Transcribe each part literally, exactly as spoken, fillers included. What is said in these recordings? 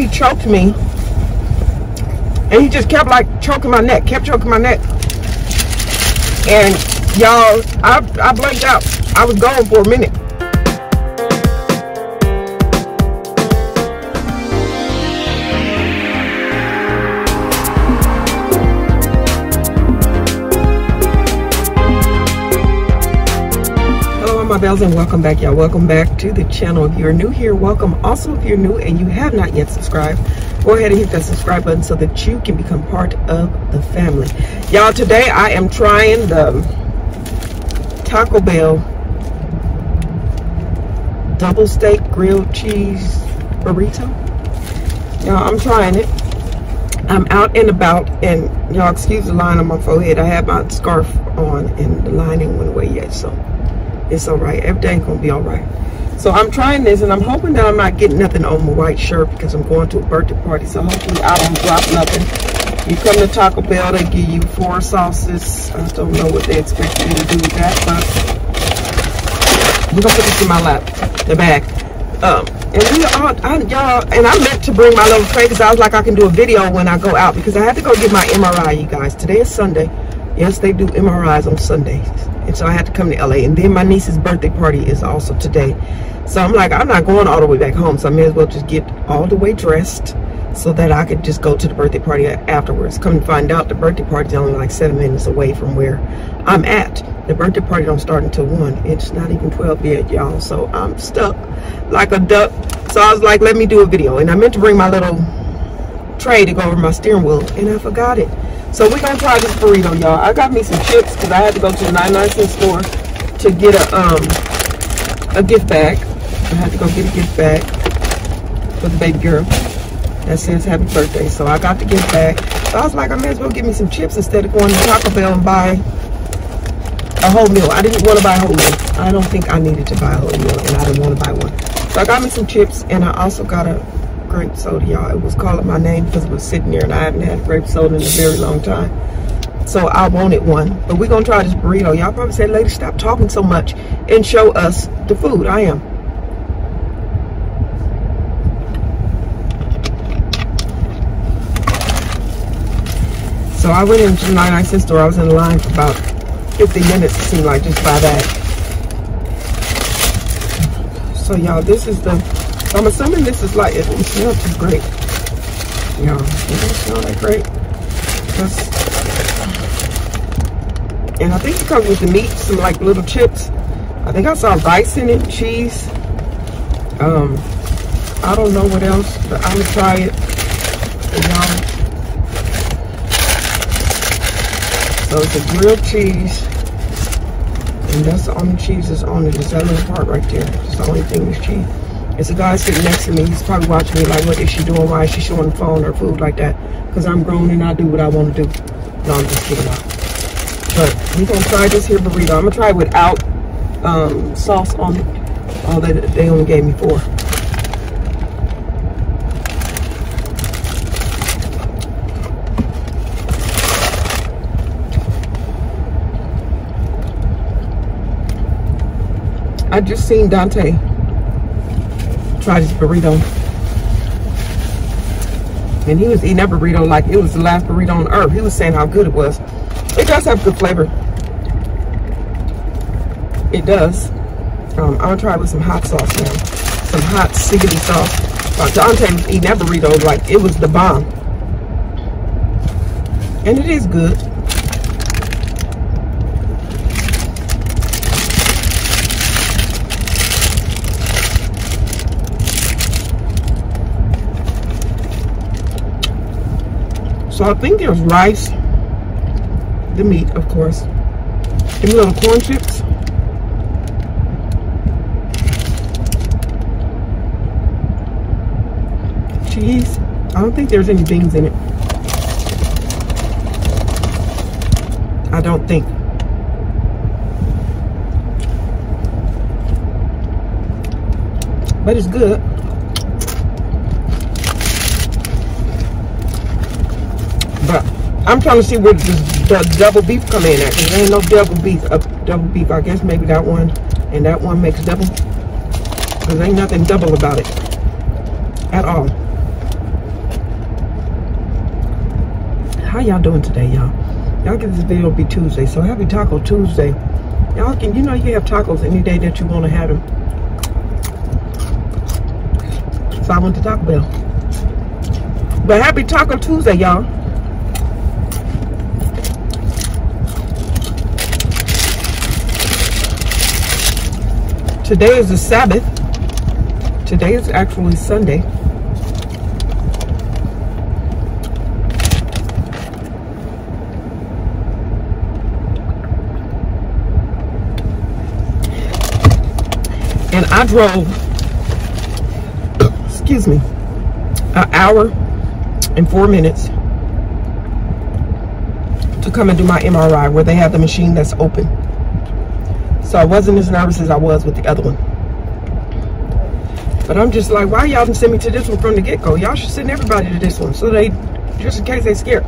he choked me, and he just kept like choking my neck, kept choking my neck. And y'all, I, I blanked out. I was gone for a minute. My bells, and welcome back, y'all. Welcome back to the channel. If you're new here, welcome. Also, if you're new and you have not yet subscribed, go ahead and hit that subscribe button so that you can become part of the family. Y'all, today I am trying the Taco Bell double steak grilled cheese burrito. Y'all, I'm trying it. I'm out and about, and y'all excuse the line on my forehead. I had my scarf on and the lining went away yet, so it's all right. Everything's gonna be all right. So I'm trying this, and I'm hoping that I'm not getting nothing on my white shirt because I'm going to a birthday party. So hopefully I don't drop nothing. You come to Taco Bell, they give you four sauces. I don't know what they expect me to do with that, but I'm gonna put this in my lap, the bag. Um, and we all, y'all, and I meant to bring my little tray because I was like, I can do a video when I go out because I had to go get my M R I, you guys. Today is Sunday. Yes, they do M R Is on Sundays. And so I had to come to L A. And then my niece's birthday party is also today. So I'm like, I'm not going all the way back home. So I may as well just get all the way dressed so that I could just go to the birthday party afterwards. Come to find out, the birthday party's only like seven minutes away from where I'm at. The birthday party don't start until one. It's not even twelve yet, y'all. So I'm stuck like a duck. So I was like, let me do a video. And I meant to bring my little tray to go over my steering wheel, and I forgot it. So we're gonna try this burrito, y'all. I got me some chips because I had to go to the ninety-nine cent store to get a um a gift bag. I had to go get a gift bag for the baby girl that says happy birthday. So I got the gift bag. So I was like, I may as well get me some chips instead of going to Taco Bell and buy a whole meal. I didn't want to buy a whole meal. I don't think I needed to buy a whole meal, and I didn't want to buy one. So I got me some chips, and I also got a grape soda, y'all. It was calling my name because it was sitting there, and I haven't had grape soda in a very long time. So I wanted one. But we're gonna try this burrito. Y'all probably said, lady, stop talking so much and show us the food. I am. So I went into the ninety-nine cent store. I was in line for about fifty minutes, it seemed like, just by that. So y'all, this is the, I'm assuming this is like, it don't smell too great. Yeah, it don't smell that great. That's, and I think it comes with the meat, some like little chips. I think I saw rice in it, cheese. Um, I don't know what else, but I'm gonna try it. So it's a grilled cheese. And that's the only cheese that's on it. It's that little part right there. It's the only thing that's cheese. It's a guy sitting next to me. He's probably watching me like, what is she doing? Why is she showing the phone or food like that? Because I'm grown and I do what I want to do. No, I'm just kidding out. But we're going to try this here burrito. I'm going to try it without um, sauce on it. Oh, they, they only gave me four. I just seen Dante try this burrito, and he was eating that burrito like it was the last burrito on earth. He was saying how good it was. It does have good flavor, it does. um I'll try it with some hot sauce now, some hot siggity sauce. uh, Dante was eating that burrito like it was the bomb, and it is good. So I think there's rice, the meat, of course, and little corn chips. Cheese. I don't think there's any beans in it. I don't think. But it's good. I'm trying to see where this, the double beef come in at, because there ain't no double beef. Uh, double beef, I guess maybe that one and that one makes double. Because ain't nothing double about it at all. How y'all doing today, y'all? Y'all get this video, it'll be Tuesday. So happy Taco Tuesday. Y'all can, you know, you have tacos any day that you want to have them. So I went to Taco Bell. But happy Taco Tuesday, y'all. Today is the Sabbath. Today is actually Sunday. And I drove, excuse me, an hour and four minutes to come and do my M R I where they have the machine that's open. So I wasn't as nervous as I was with the other one. But I'm just like, why y'all didn't send me to this one from the get-go? Y'all should send everybody to this one. So they, just in case they're scared.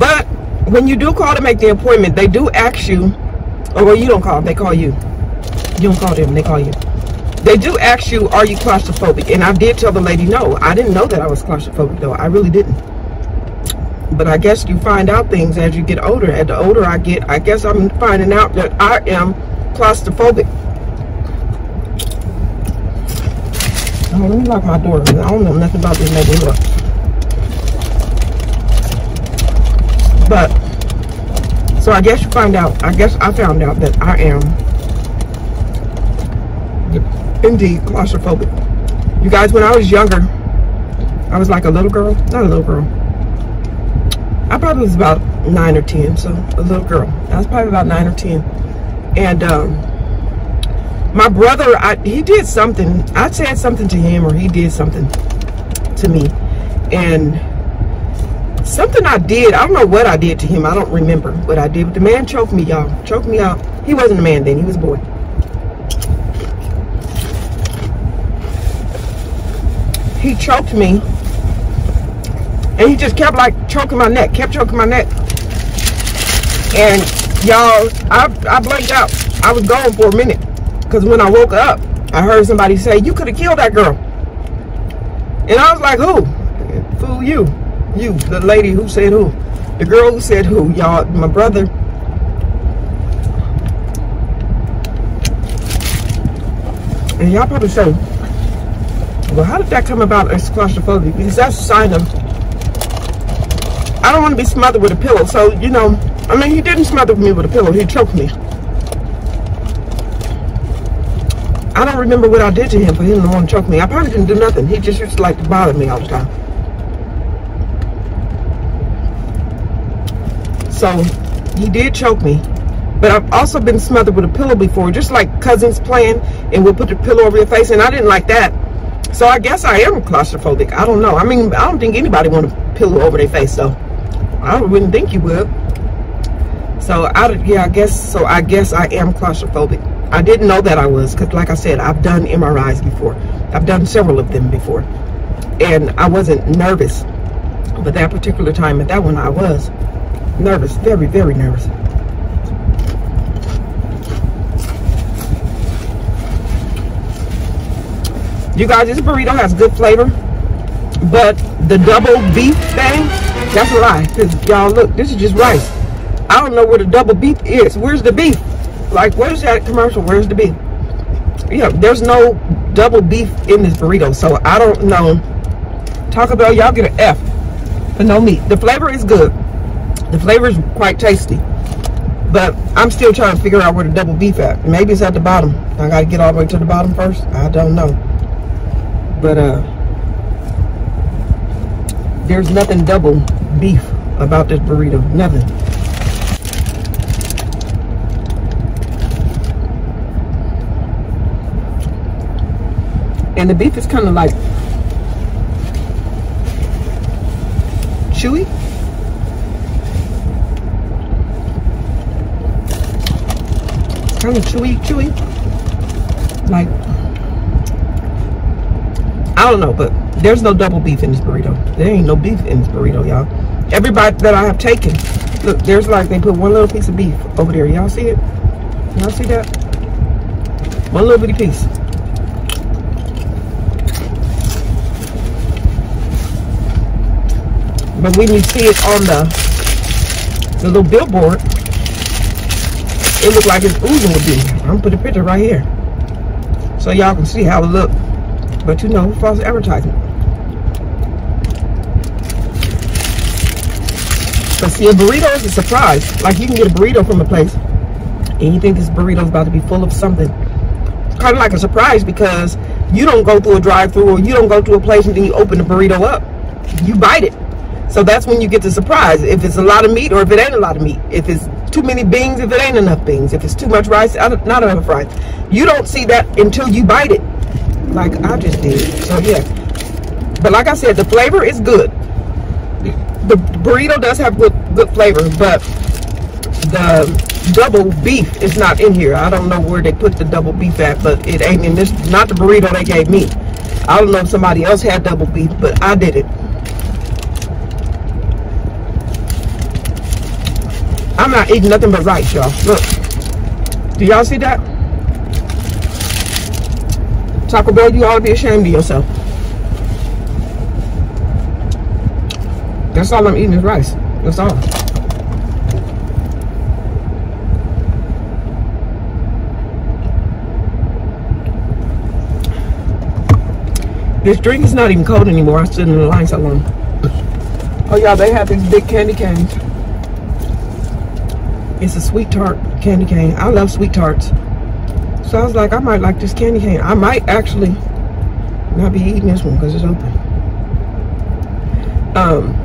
But when you do call to make the appointment, they do ask you, or well, you don't call, they call you. You don't call them, they call you. They do ask you, are you claustrophobic? And I did tell the lady, no. I didn't know that I was claustrophobic, though. I really didn't. But I guess you find out things as you get older. And the older I get, I guess I'm finding out that I am claustrophobic. Oh, let me lock my door. I don't know nothing about this neighborhood. But so I guess you find out. I guess I found out that I am indeed claustrophobic. You guys, when I was younger, I was like a little girl. Not a little girl. I probably was about nine or ten. So a little girl. I was probably about nine or ten. And um, my brother, I, he did something. I said something to him or he did something to me. And something I did, I don't know what I did to him. I don't remember what I did. But the man choked me, y'all. Choked me out. He wasn't a man then. He was a boy. He choked me. And he just kept like choking my neck. Kept choking my neck. And y'all, I, I blanked out. I was gone for a minute. Because when I woke up, I heard somebody say, you could have killed that girl. And I was like, who? Fool you. You, the lady who said who. The girl who said who, y'all. My brother. And y'all probably say, well, how did that come about as claustrophobia? Because that's a sign of, I don't want to be smothered with a pillow. So, you know, I mean, he didn't smother me with a pillow. He choked me. I don't remember what I did to him, but he didn't want to choke me. I probably didn't do nothing. He just used to like to bother me all the time. So, he did choke me. But I've also been smothered with a pillow before. Just like cousins playing and we'll put the pillow over your face. And I didn't like that. So, I guess I am claustrophobic. I don't know. I mean, I don't think anybody want a pillow over their face. So, I wouldn't think you would. So I yeah I guess so I guess I am claustrophobic. I didn't know that I was, because like I said, I've done M R Is before. I've done several of them before, and I wasn't nervous. But that particular time at that one, I was nervous, very very nervous. You guys, this burrito has good flavor, but the double beef thing, that's a lie. Cause y'all look, this is just rice. I don't know where the double beef is. Where's the beef? Like, where's that commercial? Where's the beef? Yeah, there's no double beef in this burrito, so I don't know. Taco Bell, y'all get an F for no meat. The flavor is good. The flavor is quite tasty. But I'm still trying to figure out where the double beef at. Maybe it's at the bottom. I got to get all the way to the bottom first. I don't know. But uh, there's nothing double beef about this burrito. Nothing. And the beef is kind of like chewy. Kind of chewy, chewy. Like, I don't know, but there's no double beef in this burrito. There ain't no beef in this burrito, y'all. Everybody that I have taken, look, there's like, they put one little piece of beef over there. Y'all see it? Y'all see that? One little bitty piece. But when you see it on the the little billboard, it looked like it's oozing with me. I'm gonna put a picture right here so y'all can see how it looked. But you know, false advertisement. But see, a burrito is a surprise. Like, you can get a burrito from a place and you think this burrito is about to be full of something. Kind of like a surprise, because you don't go through a drive-thru or you don't go to a place and then you open the burrito up. You bite it. So that's when you get the surprise. If it's a lot of meat or if it ain't a lot of meat. If it's too many beans, if it ain't enough beans. If it's too much rice, not enough rice. You don't see that until you bite it. Like I just did. So yeah. But like I said, the flavor is good. The burrito does have good, good flavor, but the double beef is not in here. I don't know where they put the double beef at, but it ain't in this. Not the burrito they gave me. I don't know if somebody else had double beef, but I did it. I'm not eating nothing but rice, y'all. Look. Do y'all see that? Taco Bell, you ought to be ashamed of yourself. That's all I'm eating is rice. That's all. This drink is not even cold anymore. I stood in the line so long. Oh, y'all, they have these big candy canes. It's a sweet tart candy cane. I love sweet tarts. So I was like, I might like this candy cane. I might actually not be eating this one because it's open. Um,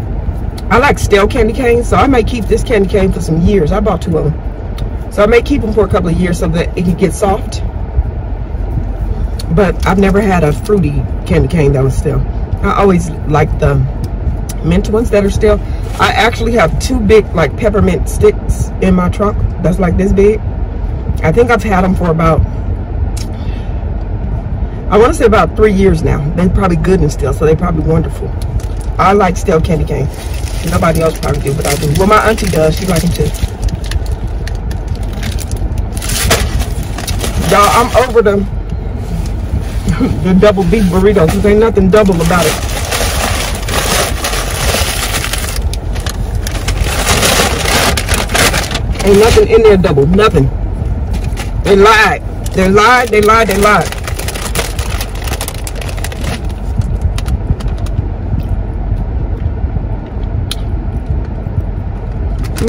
I like stale candy canes, so I may keep this candy cane for some years. I bought two of them. So I may keep them for a couple of years so that it can get soft. But I've never had a fruity candy cane that was stale. I always like the mint ones that are stale. I actually have two big, like, peppermint sticks in my trunk that's like this big. I think I've had them for about, I want to say about three years now. They're probably good and stale, so they're probably wonderful. I like stale candy canes. Nobody else probably do, but I do. Well, my auntie does. She likes them too. Y'all, I'm over the, the double beef burritos. Because ain't nothing double about it. Ain't nothing in there double. Nothing. They lied. They lied. They lied. They lied.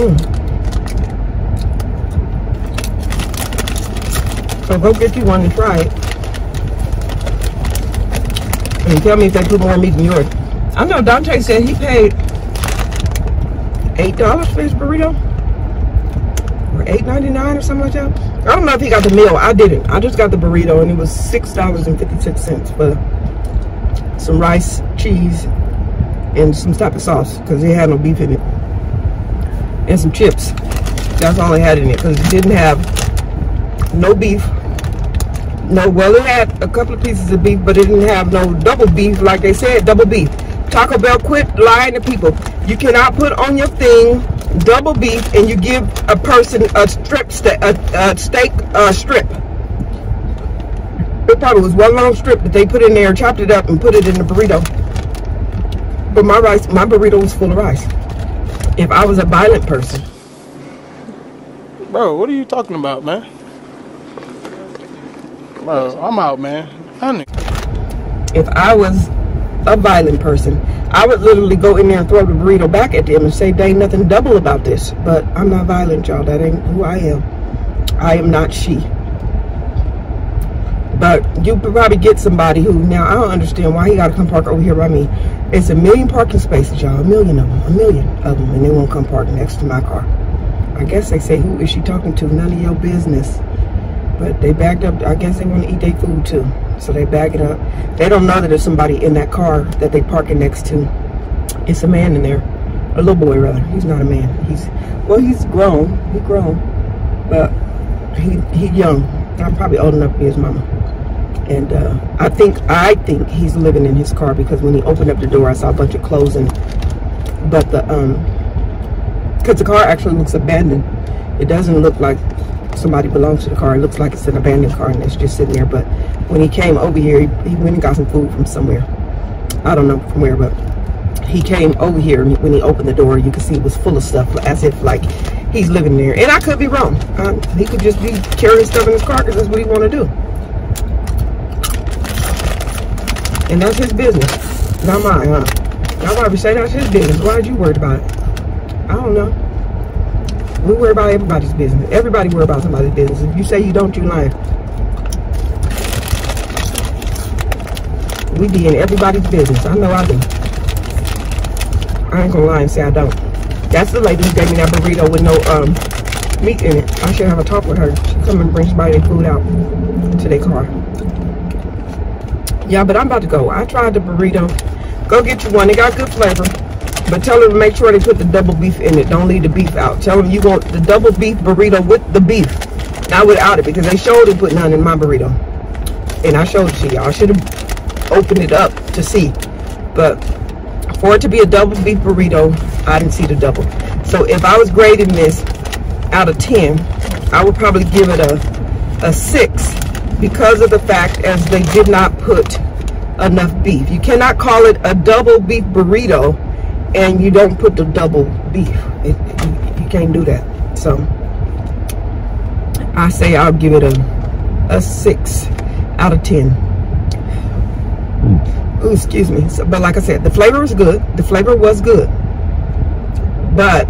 Mm. So go get you one and try it. And tell me if that people want me to yours. I know Dante said he paid eight dollars for his burrito, or eight ninety nine or something like that. I don't know if he got the meal. I didn't. I just got the burrito, and it was six dollars and fifty six cents for some rice, cheese, and some type of sauce because it had no beef in it. And some chips. That's all it had in it, because it didn't have no beef. No, well, it had a couple of pieces of beef, but it didn't have no double beef. Like they said, double beef. Taco Bell, quit lying to people. You cannot put on your thing double beef and you give a person a strip st a, a steak uh, strip. It probably was one long strip that they put in there, chopped it up, and put it in the burrito. But my rice, my burrito was full of rice. If I was a violent person. Bro, what are you talking about, man? Bro, I'm out, man. Honey. If I was a violent person, I would literally go in there and throw the burrito back at them and say, there ain't nothing double about this. But I'm not violent, y'all. That ain't who I am. I am not she. But you probably get somebody who, now I don't understand why he got to come park over here by me. It's a million parking spaces, y'all. A million of them. A million of them. And they won't come park next to my car. I guess they say, who is she talking to? None of your business. But they backed up. I guess they want to eat their food, too. So they back it up. They don't know that there's somebody in that car that they parking next to. It's a man in there. A little boy, rather. He's not a man. He's, well, he's grown. He's grown. But he he's young. I'm probably old enough to be his mama. And uh, I think I think he's living in his car, because when he opened up the door, I saw a bunch of clothes in it. But the um, because the car actually looks abandoned, it doesn't look like somebody belongs to the car. It looks like it's an abandoned car and it's just sitting there. But when he came over here, he, he went and got some food from somewhere. I don't know from where, but he came over here, and when he opened the door, you could see it was full of stuff, as if like he's living there. And I could be wrong. Um, he could just be carrying stuff in his car because that's what he want to do, and that's his business, not mine. Huh? Y'all probably say that's his business. Why are you worried about it? I don't know. We worry about everybody's business. Everybody worry about somebody's business. If you say you don't, you lying. We be in everybody's business. I know I do. I ain't gonna lie and say I don't. That's the lady who gave me that burrito with no um meat in it. I should have a talk with her. She come and bring somebody their food out to their car. Yeah, but I'm about to go. I tried the burrito. Go get you one. It got good flavor. But tell them to make sure they put the double beef in it. Don't leave the beef out. Tell them you want the double beef burrito with the beef, not without it, because they showed they put none in my burrito. And I showed it to y'all. I should have open it up to see, but for it to be a double beef burrito, I didn't see the double. So if I was grading this out of ten, I would probably give it a a six, because of the fact as they did not put enough beef. You cannot call it a double beef burrito and you don't put the double beef. It, you, you can't do that. So I say I'll give it a a six out of ten. Ooh, excuse me. So, but like I said, the flavor was good. The flavor was good. But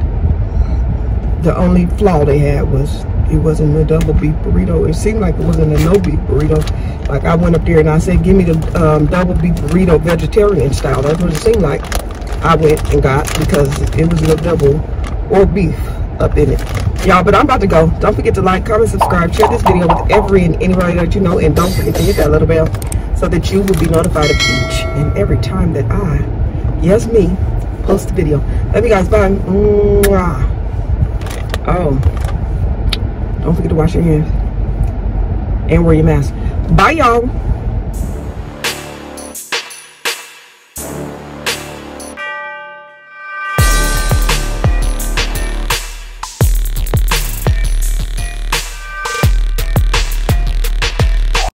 the only flaw they had was it wasn't a double beef burrito. It seemed like it wasn't a no beef burrito. Like I went up there and I said, give me the um, double beef burrito vegetarian style. That's what it seemed like I went and got, because it was no double or beef up in it. Y'all, but I'm about to go. Don't forget to like, comment, subscribe, share this video with every and anybody that you know, and don't forget to hit that little bell, so that you will be notified of each and every time that I, yes me, post a video. Love you guys, bye. Mwah. Oh, don't forget to wash your hands and wear your mask. Bye, y'all.